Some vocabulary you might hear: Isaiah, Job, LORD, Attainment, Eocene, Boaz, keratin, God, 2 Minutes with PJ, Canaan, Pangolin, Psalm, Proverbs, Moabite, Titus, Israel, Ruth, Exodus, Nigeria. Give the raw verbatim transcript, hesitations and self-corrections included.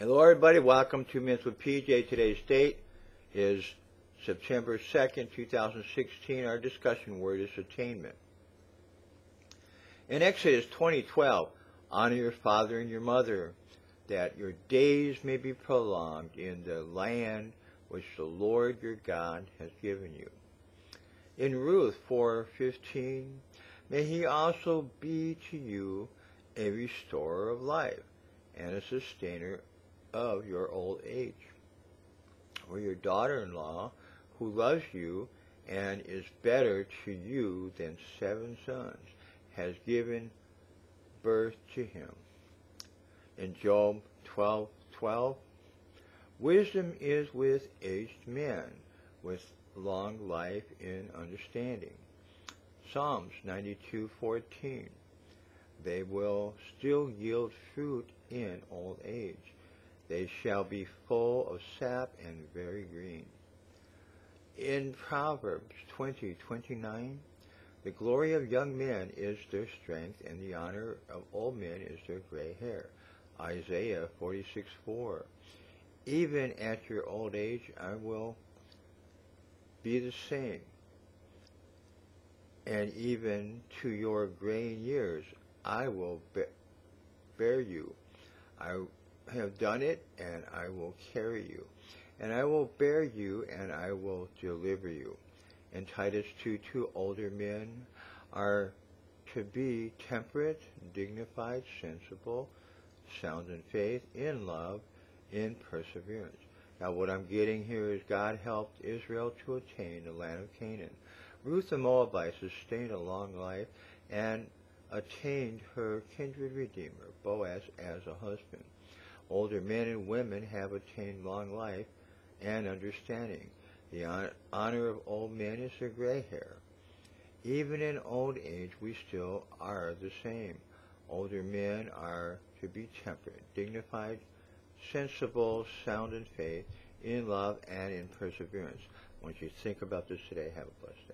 Hello everybody, welcome to Minutes with P J. Today's date is September second, two thousand sixteen. Our discussion word is attainment. In Exodus twenty twelve, honor your father and your mother, that your days may be prolonged in the land which the Lord your God has given you. In Ruth four fifteen, may he also be to you a restorer of life and a sustainer of your old age, or your daughter-in-law who loves you and is better to you than seven sons has given birth to him. In Job twelve twelve, wisdom is with aged men, with long life in understanding. Psalms ninety-two fourteen, they will still yield fruit in old age. They shall be full of sap and very green. In Proverbs twenty twenty-nine, the glory of young men is their strength, and the honor of old men is their gray hair. Isaiah forty-six four, even at your old age I will be the same, and even to your gray years I will be bear you. I have done it, and I will carry you, and I will bear you, and I will deliver you. In Titus two two, older men are to be temperate, dignified, sensible, sound in faith, in love, in perseverance. Now what I'm getting here is God helped Israel to attain the land of Canaan. Ruth the Moabite sustained a long life and attained her kindred redeemer, Boaz, as a husband. Older men and women have attained long life and understanding. The honor of old men is their gray hair. Even in old age, we still are the same. Older men are to be temperate, dignified, sensible, sound in faith, in love, and in perseverance. Once you think about this today, have a blessed day.